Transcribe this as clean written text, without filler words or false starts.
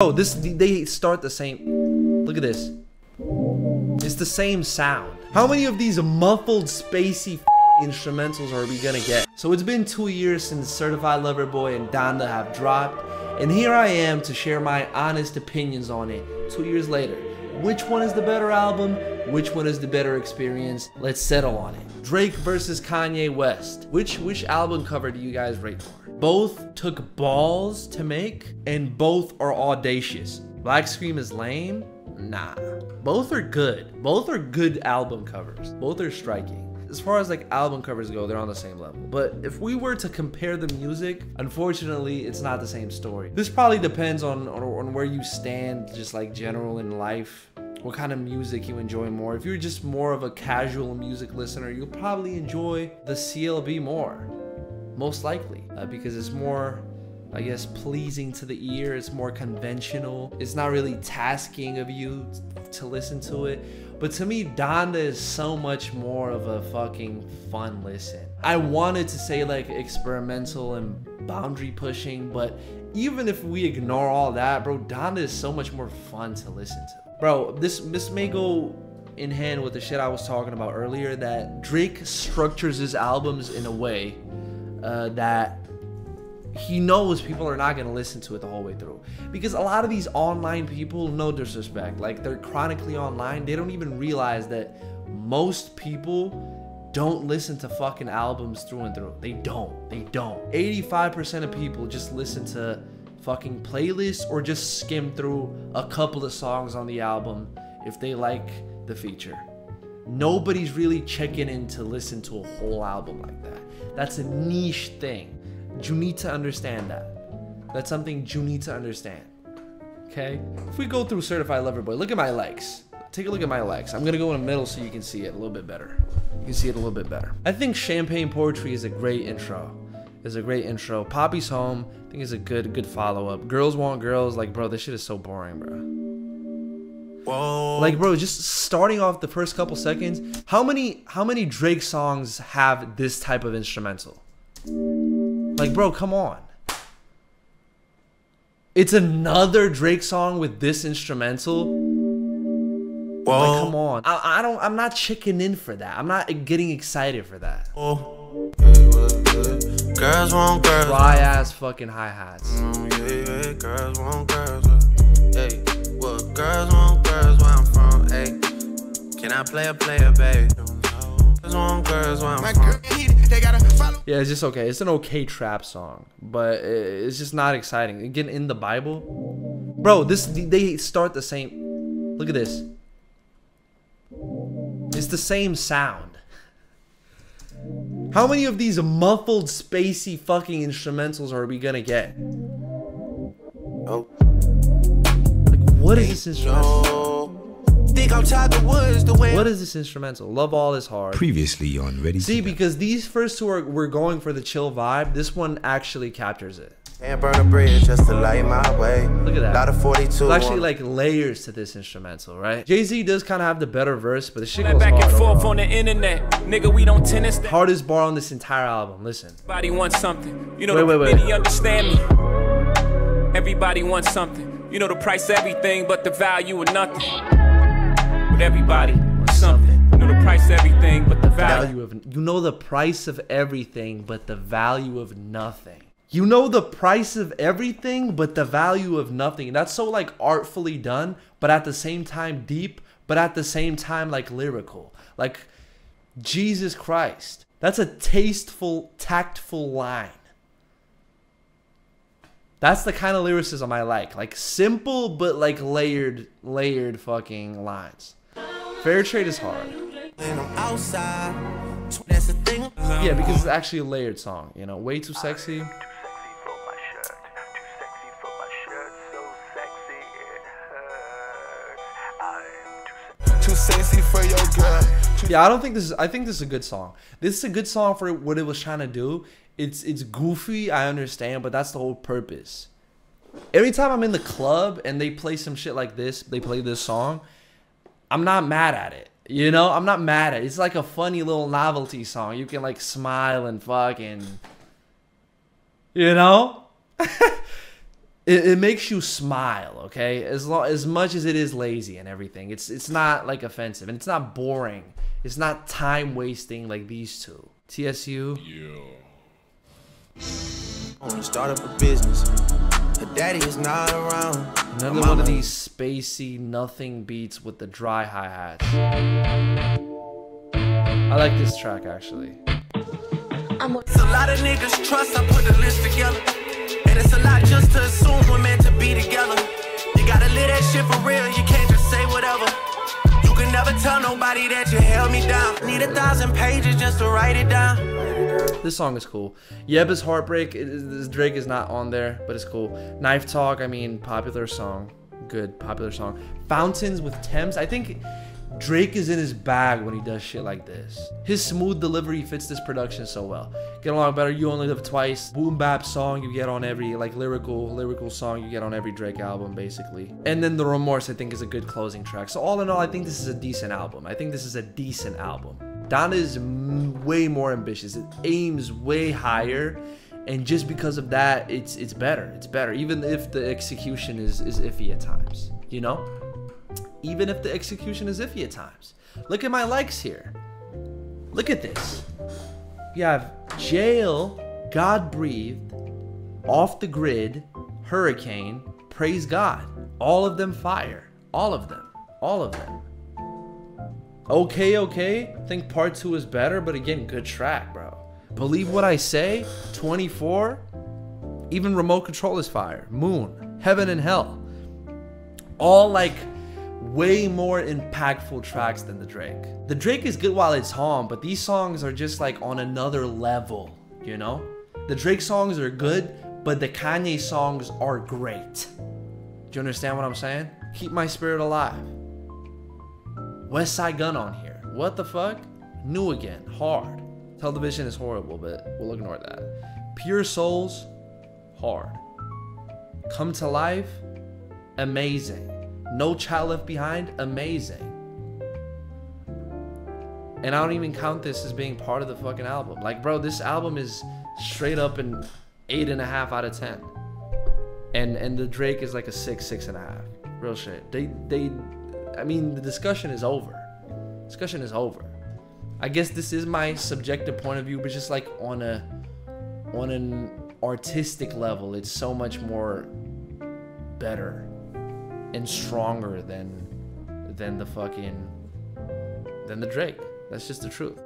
Oh, this, they start the same. Look at this. It's the same sound. How many of these muffled, spacey instrumentals are we gonna get? So it's been 2 years since Certified Lover Boy and Donda have dropped, and here I am to share my honest opinions on it 2 years later. Which one is the better album? Which one is the better experience? Let's settle on it. Drake versus Kanye West. Which album cover do you guys rate for? Both took balls to make, and both are audacious. Black Scream is lame? Nah. Both are good. Both are good album covers. Both are striking. As far as like album covers go, they're on the same level. But if we were to compare the music, unfortunately, it's not the same story. This probably depends on where you stand, just like general in life, what kind of music you enjoy more. If you're just more of a casual music listener, you'll probably enjoy the CLB more, most likely, because it's more, I guess, pleasing to the ear. It's more conventional. It's not really tasking of you to listen to it. But to me, Donda is so much more of a fucking fun listen. I wanted to say like experimental and boundary pushing, but even if we ignore all that, bro, Donda is so much more fun to listen to. Bro, this may go in hand with the shit I was talking about earlier, that Drake structures his albums in a way that he knows people are not going to listen to it the whole way through, because a lot of these online people, no disrespect, like they're chronically online, they don't even realize that most people don't listen to fucking albums through and through. They don't. 85% of people just listen to fucking playlists or just skim through a couple of songs on the album if they like the feature. Nobody's really checking in to listen to a whole album like that. That's a niche thing. You need to understand that. That's something you need to understand. Okay? If we go through Certified Lover Boy, look at my likes. Take a look at my likes. I'm gonna go in the middle so you can see it a little bit better. You can see it a little bit better. I think Champagne Poetry is a great intro. It's a great intro. Poppy's Home, I think, is a good follow-up. Girls Want Girls, like, bro, this shit is so boring, bro. Whoa. Like, bro, just starting off the first couple seconds, how many Drake songs have this type of instrumental? Like, bro, come on. It's another Drake song with this instrumental. Whoa. Like, come on. I'm not checking in for that. I'm not getting excited for that. Oh. Girls want girls. Dry ass fucking hi-hats. Yeah, girls want girls. Hey, what girls want girls where I'm from? Hey, can I play a baby? Girls want girls where I'm from. Yeah, it's just okay. It's an okay trap song, but it's just not exciting. Again, in the Bible, bro, they start the same. Look at this. It's the same sound. How many of these muffled, spacey fucking instrumentals are we gonna get? Oh. Like, what is this instrumental? What is this instrumental? Love All Is Hard. Previously on Ready. See, because these first two were going for the chill vibe. This one actually captures it. And burn a bridge just to light my way. Look at that. Lot of 42. There's actually like layers to this instrumental, right? Jay-Z does kind of have the better verse, but the shit goes back hard and forth on the internet. Nigga, we don't tennis. Hardest bar on this entire album. Listen. Everybody wants something. You know, wait. Understand me. Everybody wants something. You know, the price everything, but the value of nothing. Everybody or something. You know the price of everything, but the value of nothing. You know the price of everything, but the value of nothing. You know the price of everything, but the value of nothing. And that's so like artfully done, but at the same time deep, but at the same time like lyrical. Like, Jesus Christ. That's a tasteful, tactful line. That's the kind of lyricism I like. Like simple, but like layered fucking lines. Fair trade is hard. Yeah, because it's actually a layered song, you know. Way Too Sexy. Too sexy for your girl. Yeah, I think this is a good song. This is a good song for what it was trying to do. It's goofy, I understand, but that's the whole purpose. Every time I'm in the club and they play some shit like this, they play this song, I'm not mad at it. You know, I'm not mad at it. It's like a funny little novelty song. You can like smile and fucking, you know? It makes you smile, okay? As much as it is lazy and everything, it's not like offensive and it's not boring. It's not time wasting like these two. TSU. Yeah. I'm gonna start up a business. Her daddy is not around. Another one of these spacey nothing beats with the dry hi hats. I like this track actually. It's a lot of niggas trust. I put the list together. And it's a lot just to assume we're meant to be together. You gotta live that shit for real, you can't just say whatever. You can never tell nobody that you held me down. Need 1,000 pages just to write it down. This song is cool. Yep, it's Heartbreak. Drake is not on there, but it's cool. Knife Talk, I mean, popular song. Good, popular song. Fountains with Thames. I think Drake is in his bag when he does shit like this. His smooth delivery fits this production so well. Get Along Better, You Only Live Twice. Boom bap song you get on every, like, lyrical song you get on every Drake album, basically. And then The Remorse, I think, is a good closing track. So all in all, I think this is a decent album. I think this is a decent album. Donda is way more ambitious. It aims way higher. And just because of that, it's better. It's better, even if the execution is iffy at times, you know? Even if the execution is iffy at times. Look at my likes here. Look at this. You have Jail, God Breathed, Off the Grid, Hurricane, Praise God. All of them fire. All of them. All of them. Okay, okay. I think part 2 is better, but again, good track, bro. Believe What I Say, 24. Even Remote Control is fire. Moon, Heaven and Hell. All like way more impactful tracks than the Drake. The Drake is good while it's on, but these songs are just like on another level, you know? The Drake songs are good, but the Kanye songs are great. Do you understand what I'm saying? Keep My Spirit Alive. West Side Gun on here. What the fuck? New Again, hard. Television is horrible, but we'll ignore that. Pure Souls, hard. Come to Life, amazing. No Child Left Behind, amazing. And I don't even count this as being part of the fucking album. Like, bro, this album is straight up an 8.5 out of 10. And the Drake is like a 6, 6.5. Real shit. I mean, the discussion is over. Discussion is over. I guess this is my subjective point of view, but just like on an artistic level, it's so much more better and stronger than the Drake. That's just the truth.